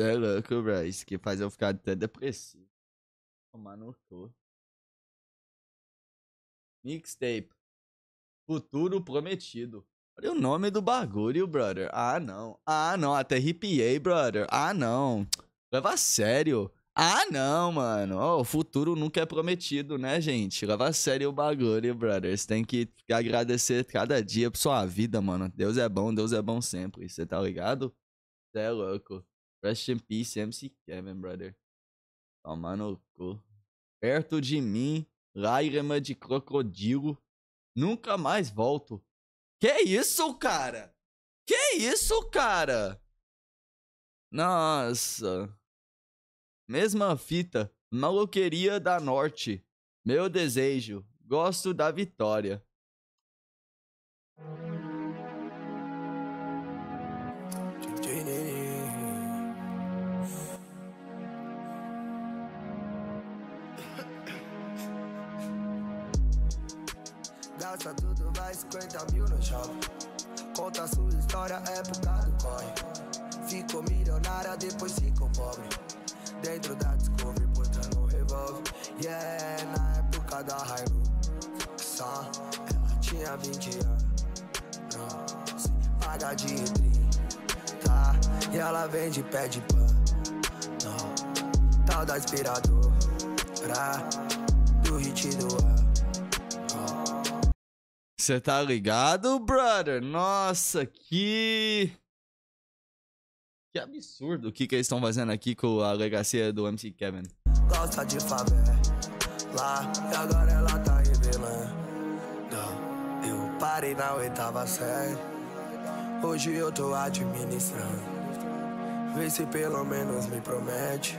É louco, bro. Isso que faz eu ficar até depressivo. Tomar no cu. Mixtape. Futuro Prometido. Olha o nome do bagulho, brother. Ah, não. Ah, não. Até arrepiei, brother. Ah, não. Leva a sério. Ah, não, mano. Oh, o futuro nunca é prometido, né, gente? Leva a sério o bagulho, brother. Você tem que agradecer cada dia por sua vida, mano. Deus é bom sempre. Você tá ligado? Você é louco. Rest in peace, MC Kevin, brother. Toma no cu. Perto de mim, lágrima de crocodilo. Nunca mais volto. Que isso, cara? Que isso, cara? Nossa. Mesma fita. Maloqueria da Norte. Meu desejo. Gosto da vitória. Gasta tudo, vai 50 mil no shopping. Conta sua história, é por causa do corre. Ficou milionária, depois ficou pobre. Dentro da Discovery, botando revólver. Yeah, na época da Hilux. Ela tinha 20 anos. Sem paga de 30. E ela vende pé de pano. Tal da inspirador. Do hit do ano. Você tá ligado, brother? Nossa, que... Que absurdo o que eles estão fazendo aqui com a legacia do MC Kevin. Gosta de favela, lá, e agora ela tá revelando. Eu parei na 8ª série, hoje eu tô administrando. Vê se pelo menos me promete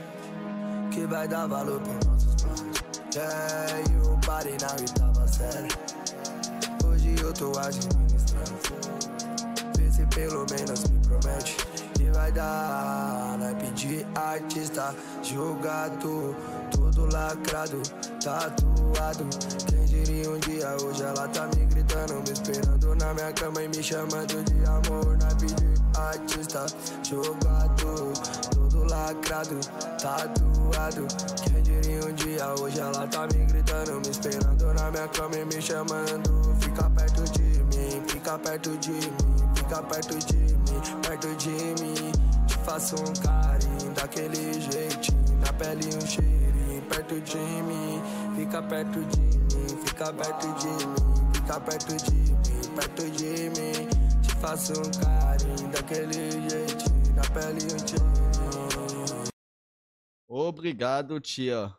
que vai dar valor pros nossos planos. Yeah, eu parei na 8ª série. Eu tô administrando. Vê se pelo menos me promete que vai dar. Vai pedir artista julgado, todo lacrado, tatuado. Quem diria um dia, hoje ela tá me gritando, me esperando na minha cama e me chamando de amor. Vai pedir artista julgado, todo lacrado, tatuado. Quem diria um dia, hoje ela tá me gritando, me esperando na minha cama e me chamando. Fica perto de mim, fica perto de mim, fica perto de mim, te faço um carinho, daquele jeitinho, na pele um cheirinho, perto de mim, fica perto de mim, fica perto de mim, fica perto de mim, te faço um carinho, daquele jeitinho, na pele um cheirinho. Obrigado, tia.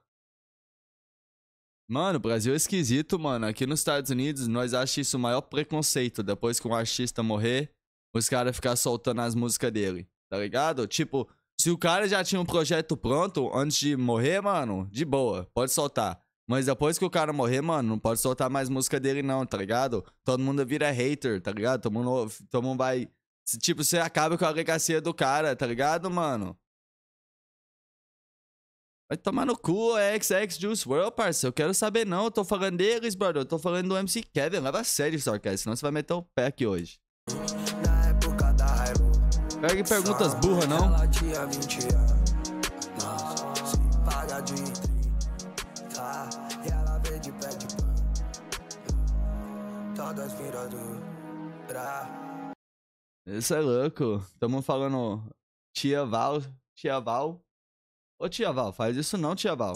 Mano, o Brasil é esquisito, mano. Aqui nos Estados Unidos, nós achamos isso o maior preconceito. Depois que um artista morrer, os caras ficam soltando as músicas dele, tá ligado? Tipo, se o cara já tinha um projeto pronto antes de morrer, mano, de boa, pode soltar. Mas depois que o cara morrer, mano, não pode soltar mais música dele não, tá ligado? Todo mundo vira hater, tá ligado? Todo mundo vai... Tipo, você acaba com a legacia do cara, tá ligado, mano? Vai tomar no cu, XX Juice World, parceiro. Eu quero saber não, eu tô falando deles, brother. Eu tô falando do MC Kevin, leva a sério isso, cara. Senão você vai meter o pé aqui hoje. Na época da raiva, pega perguntas burras, não? Ela tinha 20 anos, mas se paga de 30. E ela veio de pé de pano. Todas viram do tra. Isso é louco. Tamo falando tia Val, tia Val. Ô tia Val, faz isso não, tia Val.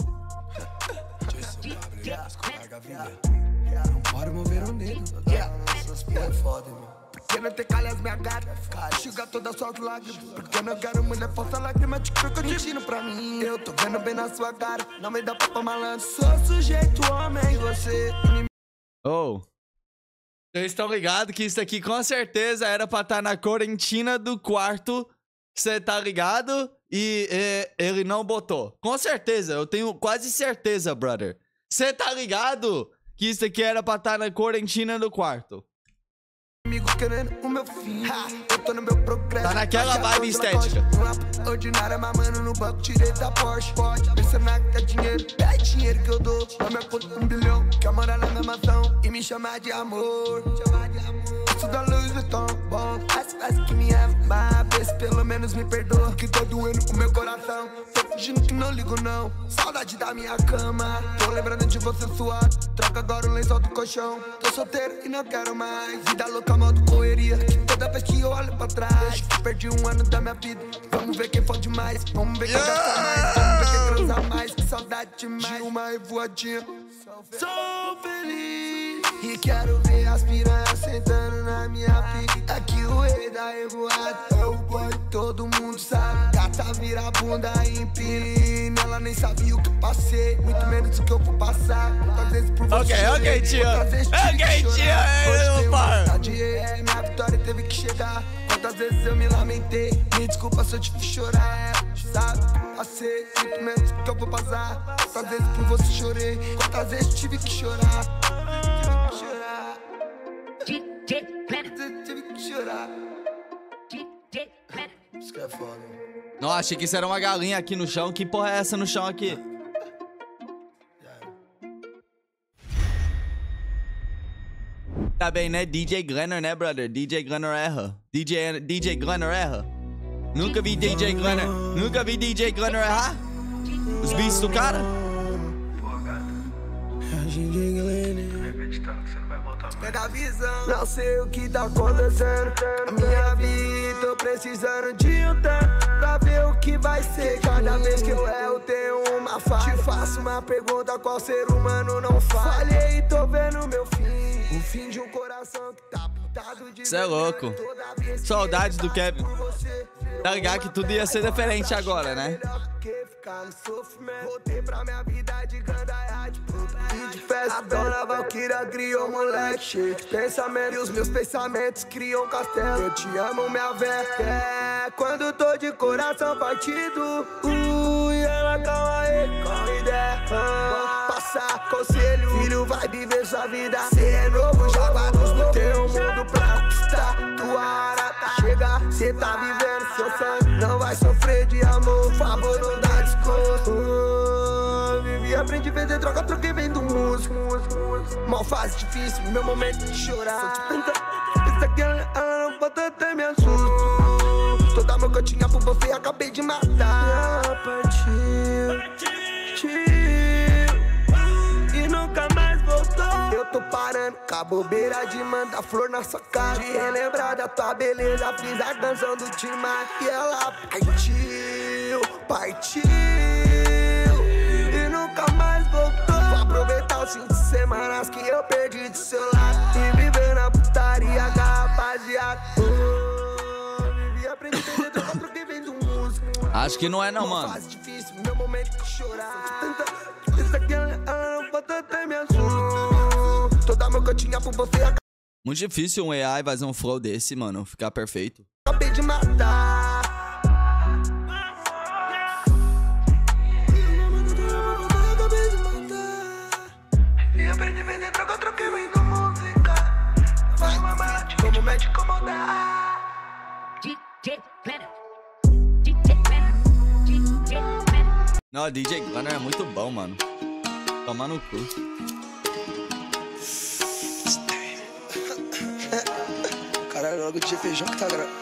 Não pode mover o negro. É foda, meu. Porque não te calhas minha gata. Enxuga todas as suas lágrimas. Porque não quero mulher falsa, lágrima de croco destino pra mim. Eu tô vendo bem na sua cara. Não me dá papo malandro. Sou sujeito homem e você. Oh. Vocês estão ligados que isso aqui com certeza era pra estar na quarentina do quarto. Você tá ligado? E ele não botou. Com certeza, eu tenho quase certeza, brother. Você tá ligado que isso aqui era pra estar na quarentina do quarto. Tá naquela vibe estética. Da luz me tão bom, as que me amam, pelo menos me perdoa, que tô doendo o meu coração. fingindo que não ligo não. Saudade da minha cama, tô lembrando de você suar. Troca agora o lençol do colchão. Tô solteiro e não quero mais. Vida louca, modo correria, que toda vez que eu olho pra trás eu perdi um ano da minha vida. Vamos ver quem pode mais, vamos ver quem gasta mais, vamos ver quem transa mais. Que saudade demais de uma revoadinha. Sou feliz e quero ver as piranhas sentando na minha pica. Aqui o rei da revoada é o boy, todo mundo sabe. Gata vira a bunda e empina. Ela nem sabia o que passei, muito menos o que eu vou passar. Muitas vezes por você ok, tia. Ok, tia. Hoje tem minha vitória teve que chegar. Quantas vezes eu me lamentei, me desculpa se eu te fiz chorar. Sabe, passei, muito menos o que eu vou passar. Quantas vezes por você chorei, quantas vezes tive que chorar. DJ Glenoreha, tive que chorar. DJ Glenoreha. Nossa, achei que isso era uma galinha aqui no chão. Que porra é essa no chão aqui? Tá bem, né? DJ Gunner, né, brother? DJ Glenoreha. DJ Glenoreha. Nunca vi DJ Gunner. Nunca vi DJ Gunner errar. Os beats do cara. Pega a visão. Não sei o que tá acontecendo. A minha vida, tô precisando de um tempo pra ver o que vai ser. Cada vez que eu erro, tenho uma falha. Te faço uma pergunta, qual ser humano não falha? Falhei e tô vendo meu fim, o fim de um coração que tá pintado de... Cê é louco. Saudades do Kevin. Tá ligado que tudo ia ser diferente agora, né? Voltei pra minha vida de gandaia de puta e de festa. A dona Valquíria criou moleque cheio de pensamento, e os meus pensamentos criam um castelo. Eu te amo, minha véia. É, quando tô de coração partido, e ela calma aí, corre ideia. Passar conselho, filho vai viver sua vida. Cê é novo, já vai nos no teu mundo pra conquistar. Tua hora tá chega, cê tá vivendo seu sangue. Não vai sofrer de amor, favor não dá. Vivi, aprendi a vender droga, troquei vendo músico. Mó fase difícil, meu momento de chorar. Se eu te pensa que ela não pode até me assustar. Toda amor que eu tinha por você, acabei de matar. Ela partiu e nunca mais voltou. Eu tô parando com a bobeira de mandar flor na sua cara, de relembrar da tua beleza, fiz a canção do Timar. E ela partiu e nunca mais voltou. Vou aproveitar os 5 semanas que eu perdi do seu lado e viver na putaria da rapaziada. Vivi, aprendi a vender droga, troquei vendo músico. Acho que não é não, mano. Fase difícil, meu momento de chorar. Pensa que ela não pode até me ajudar. Toda meu cantinha por você. Muito difícil um AI fazer um flow desse, mano, ficar perfeito. Acabei de matar. Não, DJ Gunner é muito bom, mano. Tomar no cu. Caralho, logo o DJ Feijão que tá gravando.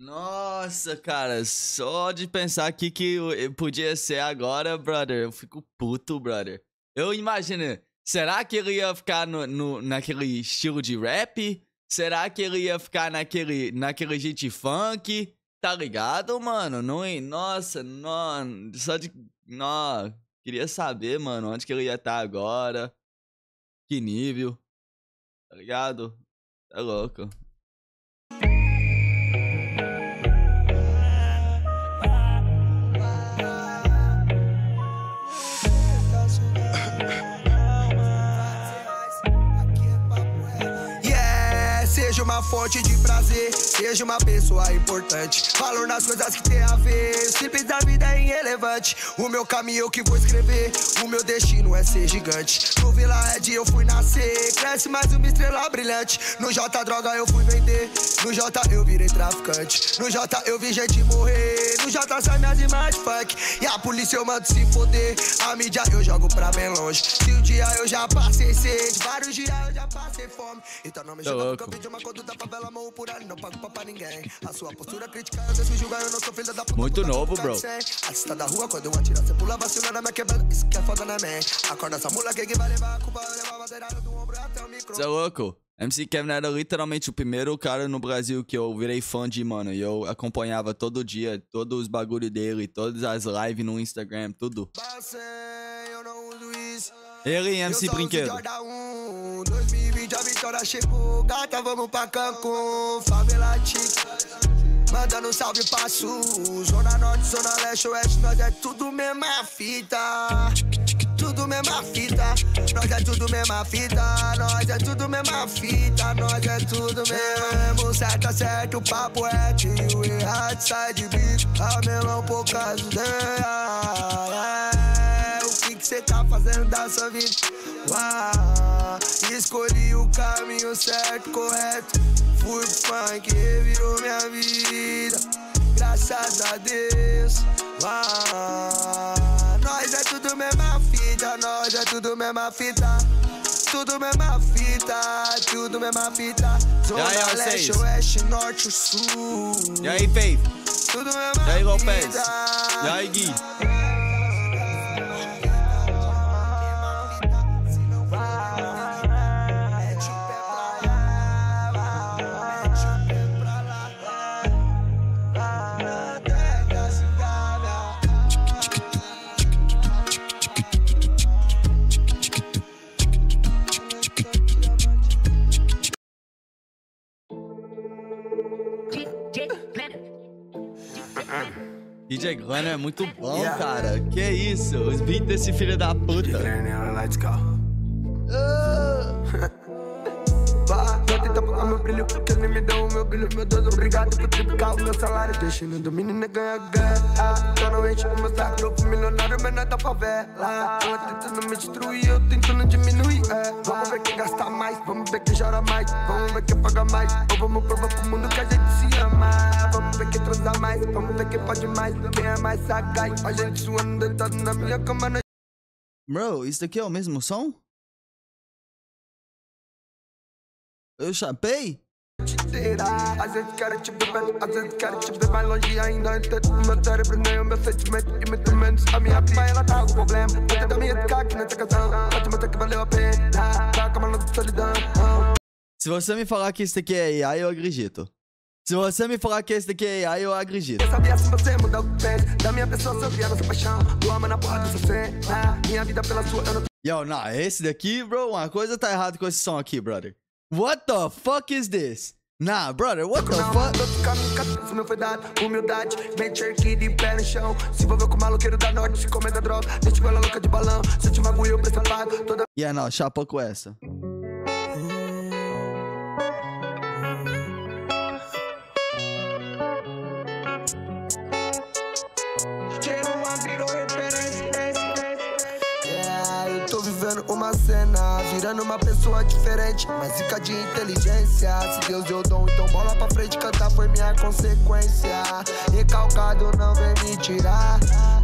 Nossa, cara, só de pensar aqui que podia ser agora, brother, eu fico puto, brother. Eu imagino, será que ele ia ficar naquele estilo de rap? Será que ele ia ficar naquele jeito de funk? Tá ligado, mano? Não, nossa, não, só de... Não, queria saber, mano, onde que ele ia estar agora. Que nível. Tá ligado? Tá louco. Seja uma fonte de prazer, seja uma pessoa importante. Valor nas coisas que tem a ver, o simples da vida é irrelevante. O meu caminho eu que vou escrever, o meu destino é ser gigante. No Vila Ed eu fui nascer, cresce mais uma estrela brilhante. No J droga eu fui vender, no J eu virei traficante. No J eu vi gente morrer, no J sai minhas imagens funk. E a polícia eu mando se foder, a mídia eu jogo pra bem longe. Se um dia eu já passei sede, vários dias eu já passei fome, então não me joga no campo de uma conduta. da favela, morro por ali, não pago pau pra ninguém. A sua postura crítica, eu deixo julgar, eu não sou filho da puta. Muito novo, bro. Assista da rua, quando eu atirar, você pula vacina na minha quebrada. Isso que é foda, né, man? Acorda essa mula, quem vai levar a culpa? Vai levar a madeirada do ombro até o micro. Você é louco? MC Kevin era literalmente o primeiro cara no Brasil que eu virei fã de, mano. E eu acompanhava todo dia, todos os bagulho dele, todas as lives no Instagram, tudo. Ele e MC Brinquedo. A vitória chegou, gata, vamos pra Cancún, favela tique, mandando um salve pra sul, zona norte, zona leste, oeste, nós é tudo mesma fita, tudo mesma fita, nós é tudo mesma fita, nós é tudo mesma fita, nós é tudo mesmo, certo é certo, o papo é que o errado sai de bico, a melão por causa dela, que cê tá fazendo da sua vida? Uau, escolhi o caminho certo, correto. Fui funk, virou minha vida. Graças a Deus. Uau, nós é tudo mesma fita, nós é tudo mesma fita. Tudo mesma fita, tudo mesma fita. Zona leste, oeste, norte, sul. E aí, Faith? Tudo mesma fita. E aí, Lopez? E aí, Gui? DJ Gunner é muito bom, yeah, cara. Que isso? Os beats desse filho da puta. O meu brilho, porque nem me dão o meu brilho. Meu Deus, obrigado por triplicar o meu salário. Deixando do menino ganhar. Só não enche o meu saco, eu fui milionário, mas não é da favela. Ela tentando me destruir, eu tentando diminuir. Vamos ver quem gastar mais, vamos ver quem chora mais, vamos ver quem paga mais, ou vamos provar pro mundo que a gente se ama. Vamos ver quem transar mais, vamos ver quem pode mais, quem é mais sagaz. A gente suando, deitado na minha cama na... Bro, isso daqui é o mesmo som? Eu chapei? Às vezes quero te beber, às vezes quero te ver mais longe ainda. Entendo o meu cérebro, nem o meu sentimento e muito menos a minha prima, ela tá com problema. Tenta me educar aqui nessa canção, pode mostrar que valeu a pena. Tá com a de solidão. Se você me falar que isso daqui é AI, eu acredito. Se você me falar que esse daqui é AI, eu acredito. Eu sabia se você mudar o que pensa da minha pessoa, sabia nossa paixão. Do amor na porra do você, minha vida pela sua, eu não... Yo, não, esse daqui, bro, uma coisa tá errada com esse som aqui, brother. What the fuck is this? Nah, brother, what the fuck? Humildade, venture aqui de pé no chão. Se envolveu com maloqueiro da norte, se comendo droga, deixa ela louca de balão. Se te magoou, eu presto pago toda... Yeah, não, chapa com essa. Uma cena, virando uma pessoa diferente, mas fica de inteligência. Se Deus deu dom, então bola pra frente. Cantar foi minha consequência. Recalcado não vem me tirar,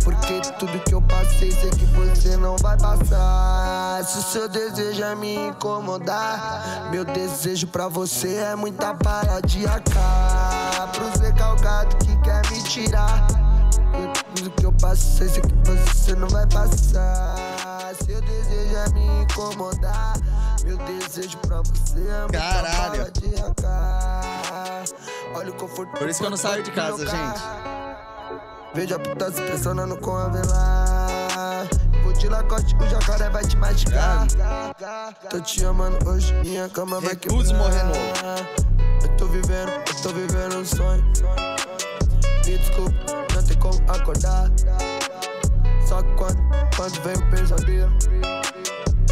porque tudo que eu passei sei que você não vai passar. Se o seu desejo é me incomodar, meu desejo pra você é muita bala de AK. Pros recalcados que quer me tirar, tudo que eu passei sei que você não vai passar. Seu desejo é me incomodar, meu desejo pra você é... Caralho! Olha o conforto. Por isso que eu não saio de casa, gente. Veja a puta se pressionando com a vela. Vou te lacote, o jacaré vai te machucar. Tô te amando hoje, minha cama vai quebrar. Recuso morrer novo. Eu tô vivendo um sonho. Me desculpa, não tem como acordar. Só quando vem o pesadelo,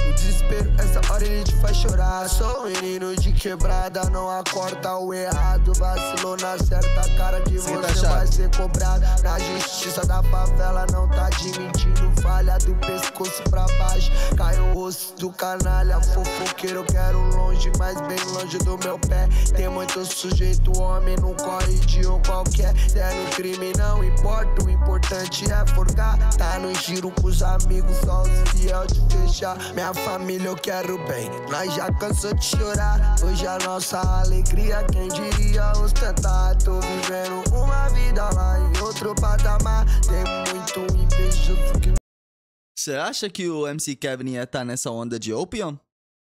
o desespero, essa hora ele te faz chorar. Sou um menino de quebrada, não acorda o errado. Vacilou na certa cara de você vai ser cobrado. Na justiça da favela não tá admitindo falha, do pescoço pra baixo caiu o osso do canalha. Fofoqueiro eu quero longe, mas bem longe do meu pé. Tem muito sujeito homem, não corre de um qualquer. Sério, crime não importa, o importante é forgar. Tá no giro com os amigos, só os fiel de fechar. Minha família família eu quero bem. Nós já cansou de chorar, hoje a nossa alegria, quem diria ostentar. Tô vivendo uma vida lá em outro patamar, tem muito inveja. Você acha que o MC Kevin ia estar nessa onda de opium?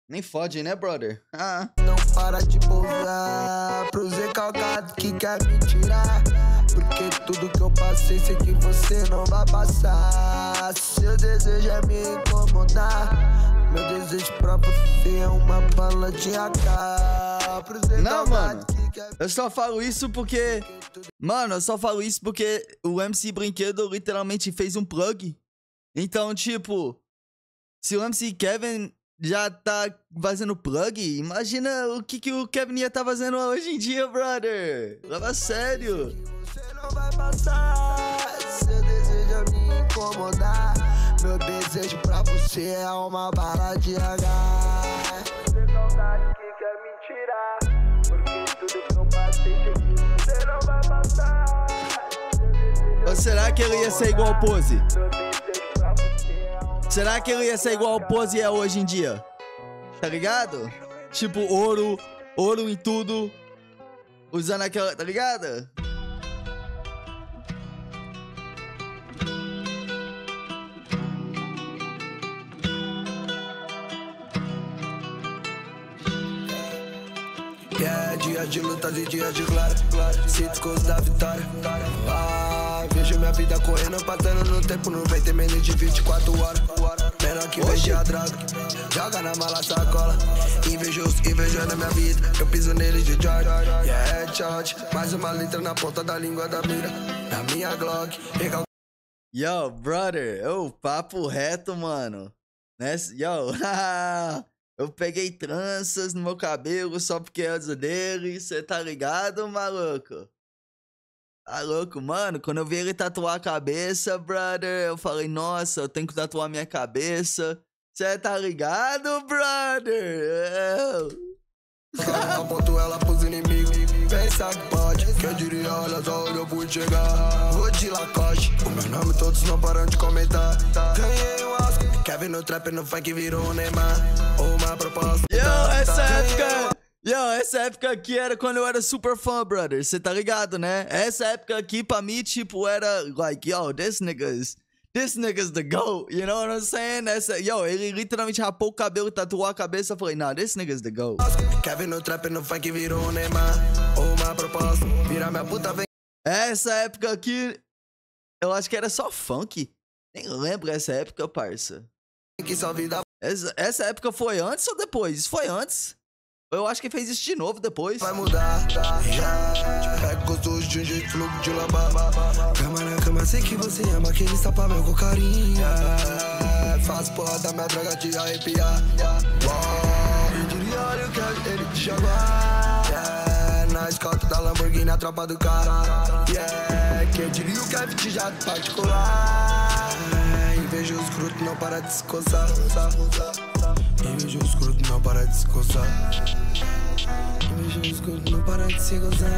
Nem fode, né, brother? Ah. Não para de pousar pro Zé Calcado que quer me tirar, porque tudo que eu passei sei que você não vai passar. Seu desejo é me incomodar, meu desejo pra você é uma bala de AK. Pro Zé Calcado, mano, que quer... Eu só falo isso porque... Mano, eu só falo isso porque o MC Brinquedo literalmente fez um plug. Então, tipo, se o MC Kevin... já tá fazendo plug? Imagina o que o Kevin ia tá fazendo hoje em dia, brother. Lava sério. Você não vai passar, seu desejo me incomodar. Meu desejo pra você é uma bala de H. Você saudade que quer me tirar, porque tudo que eu passei, você não vai passar. Ou será que ele ia ser igual ao Pose? Será que ele ia ser igual o Pose é hoje em dia? Tá ligado? Tipo, ouro em tudo. Usando aquela... tá ligado? É dia de lutas e dia de glória, ciclos da vitória. Vejo minha vida correndo, passando no tempo, não vai ter menos de 24 horas. Menor que vende a droga, joga na mala sacola. Invejoso, invejando minha vida, eu piso neles de George. Yeah, George, mais uma letra na ponta da língua da mira, na minha Glock. Yo, brother, eu papo reto, mano. Yo, eu peguei tranças no meu cabelo só porque é o dele, cê tá ligado, maluco? Tá louco, mano? Quando eu vi ele tatuar a cabeça, brother, eu falei, nossa, eu tenho que tatuar minha cabeça. Cê tá ligado, brother? Aponto ela pros inimigos, pensa que pode. Quem diria, olha só onde eu pude chegar. Vou de lacoste, o meu nome todos não param de comentar. Ganhei o Oscar, Kevin no trap no funk virou o Neymar. Uma proposta. Essa época aqui era quando eu era super fã, brother. Cê tá ligado, né? Essa época aqui pra mim, tipo, era like, yo, this nigga's the GOAT. You know what I'm saying? Ele literalmente rapou o cabelo, tatuou a cabeça. Falei, nah, this nigga's the GOAT. Kevin no trap no funk virou o Neymar. Uma proposta, vira minha puta, vem. Essa época aqui, eu acho que era só funk. Nem lembro essa época, parça. Que só vida. Essa época foi antes ou depois? Isso foi antes. Eu acho que fez isso de novo depois. Vai mudar, pega gostoso de um jeito louco de lavar. Cama na cama, sei que você ama aquele sapão meu com carinha. Faz porra da minha droga te arrepiar. Eu diria, olha o que ele te chamar. Na escota da Lamborghini, a tropa do cara. Quem diria o Kevin te jato particular. E vejo os frutos, não para de se coçar. Inveja o escroto, não para de se coçar. Inveja o escroto, não para de se coçar.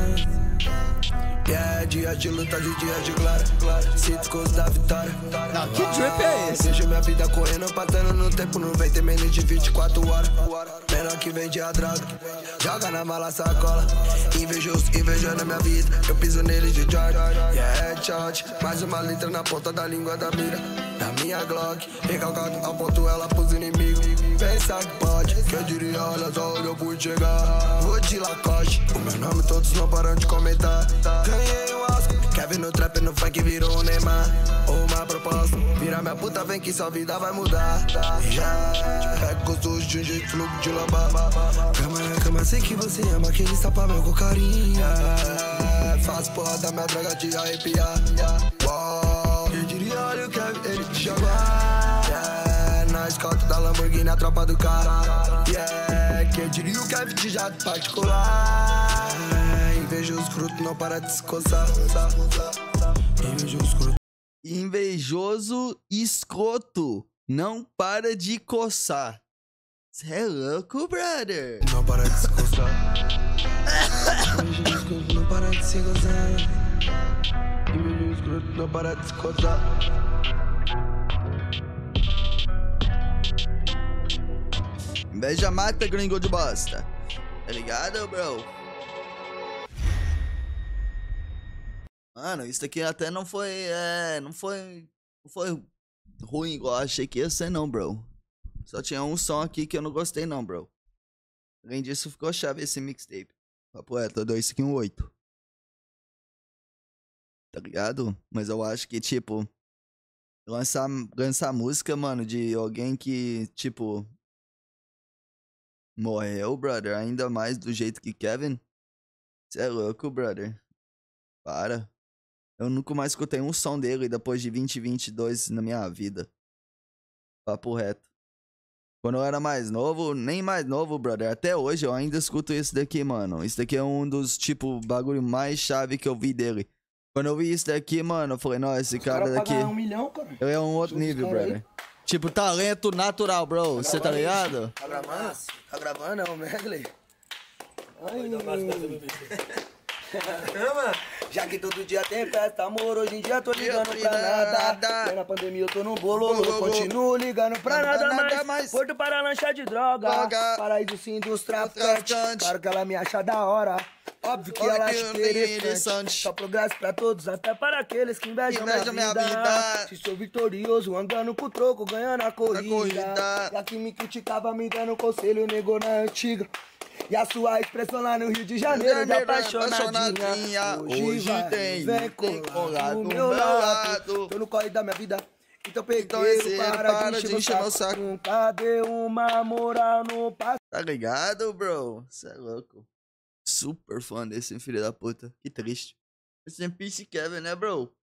Yeah, dia de lutas e dia de glória, ciclos da vitória. Não, que drip é esse? Vejo minha vida correndo, passando no tempo, não vai ter menos de 24 horas. Menor que vende a droga, joga na mala sacola. Invejoso, invejando minha vida, eu piso neles de George. Yeah, George, mais uma letra na ponta da língua da mira, na minha Glock. Recalcado, aponto ela pros inimigos. Pensa que pode, quem diria, olha só onde eu pude chegar. Vou de lacoste, o meu nome todos não param de comentar. Ganhei o Oscar, Kevin no trap no funk virou o Neymar. Uma proposta, vira minha puta, vem que sua vida vai mudar. Pega gostoso de um jeito louco de lavar. Cama na cama, sei que você ama aquele sapão meu com carinha. Faz porra da minha droga te arrepiar. Quem diria, olha o Kevin, ele te chamar. Escota da Lamborghini, a tropa do cara. Yeah, quem diria o Kevin de jato particular. Inveja os frutos, não para de se coçar. Inveja os frutos. Invejoso escroto, não para de coçar. Cê é louco, brother. Não para de se coçar. Inveja os frutos, não para de se coçar. Inveja os frutos, não para de se coçar. Inveja mata, gringo de bosta. Tá ligado, bro? Mano, isso aqui até não foi... Não foi ruim igual eu achei que ia ser, não, bro. Só tinha um som aqui que eu não gostei, não, bro. Além disso, ficou chave esse mixtape. Papo é, tô 258. Tá ligado? Mas eu acho que, tipo... Lançar música, mano, de alguém que, tipo... Morreu, brother. Ainda mais do jeito que Kevin. Cê é louco, brother. Para. Eu nunca mais escutei um som dele depois de 2022 na minha vida. Papo reto. Quando eu era mais novo, nem mais novo, brother. Até hoje eu ainda escuto isso daqui, mano. Isso daqui é um dos, tipo, bagulho mais chave que eu vi dele. Quando eu vi isso daqui, mano, eu falei, nossa, esse cara daqui... Cara. Eu é um outro nível, brother. Tipo, talento natural, bro. Você tá ligado? Tá gravando? Tá gravando, é o medley. Já que todo dia tem festa, amor, hoje em dia tô ligando pra nada. Na pandemia eu tô no bolo, continuo ligando pra nada mais. Porto para lanchar de droga, paraíso dos traficantes. Claro que ela me acha da hora. Óbvio que ela acha interessante. Só progresso pra todos, até para aqueles que invejam minha vida. Se sou vitorioso, andando com o troco, ganhando a corrida. Já que me criticava, me dando conselho, negou na antiga. E a sua expressão lá no Rio de Janeiro, da apaixonadinha. Hoje tem, vem colar do meu lado. Tô no corre da minha vida, então peguei, para de encher meu saco. Cadê uma moral no passado? Tá ligado, bro? Cê é louco. Super fã desse filho da puta, que triste. Esse MC Kevin, né, bro?